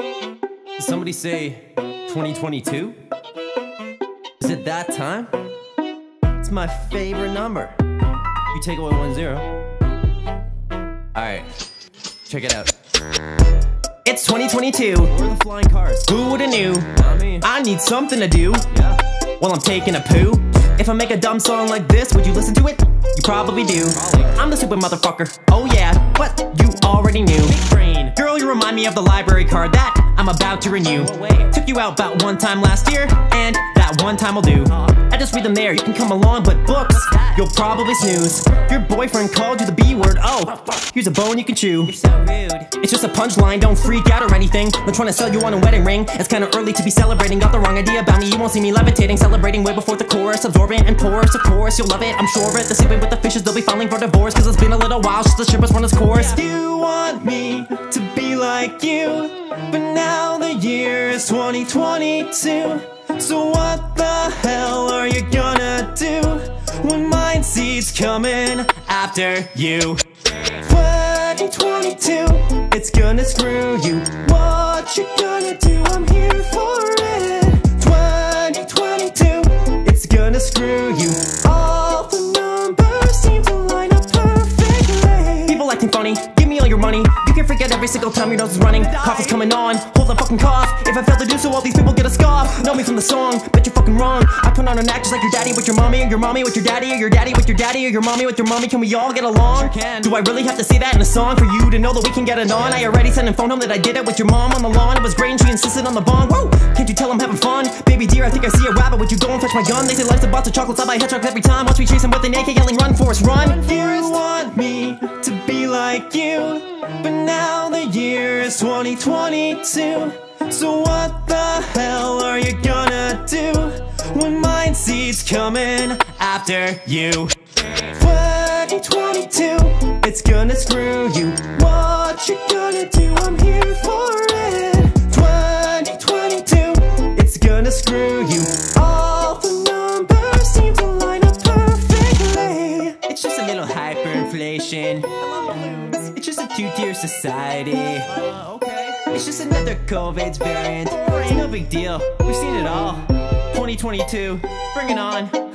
Does somebody say 2022? Is it that time? It's my favorite number. You take away 10. Alright, check it out. It's 2022. Where are the flying cars? Who would've knew? Not me. I need something to do. Yeah. While I'm taking a poo. If I make a dumb song like this, would you listen to it? You probably do. I'm the stupid motherfucker. Oh yeah, but you already knew. Big brain. Girl, you remind me of the library card that I'm about to renew. Took you out about one time last year, and that one time will do. I just read them there, you can come along, but books, you'll probably snooze. Your boyfriend called you the B word, oh, here's a bone you can chew. You're so rude. It's just a punchline, don't freak out or anything. I'm trying to sell you on a wedding ring. It's kinda early to be celebrating, got the wrong idea about me. You won't see me levitating, celebrating way before the chorus. Absorbent and porous, of course, you'll love it, I'm sure it. The same way with the fishes, they'll be filing for divorce. Cause it's been a little while since the ship has run its course. Do you want me to be like you? But now the year is 2022. So what the hell are you gonna do when Mindseed's coming after you? 2022, it's gonna screw you. What you gonna do? I'm here for it. 2022, it's gonna screw you. All the numbers seem to line up perfectly. People acting funny, give me all your money. You can forget every single time your nose is running. Cough is coming on, hold the fucking cough. If I fail to do so, all these people get a scoff. Know me from the song, bet you're fucking wrong. I put on an act just like your daddy with your mommy, or your mommy with your daddy, or your daddy with your daddy, or your mommy with your mommy. Can we all get along? Sure can. Do I really have to say that in a song for you to know that we can get it on? I already sent and phoned home that I did it with your mom on the lawn. It was great and she insisted on the bond. Woo! Can't you tell I'm having fun? Baby dear, I think I see a rabbit. Would you go and fetch my gun? They say life's a box of chocolates. I buy hedgehogs every time. Watch me chase him with an AK yelling, run, Forrest, run. Do you want me to be like you? But now the year is 2022. So what the hell are you gonna do when Mindseed's coming after you? 2022, it's gonna screw you. What you gonna do? I'm here for it. 2022, it's gonna screw you. All the numbers seem to line up perfectly. It's just a little hyperinflation. It's just a two-tier society. Okay. It's just another COVID variant. It's no big deal. We've seen it all. 2022, bring it on.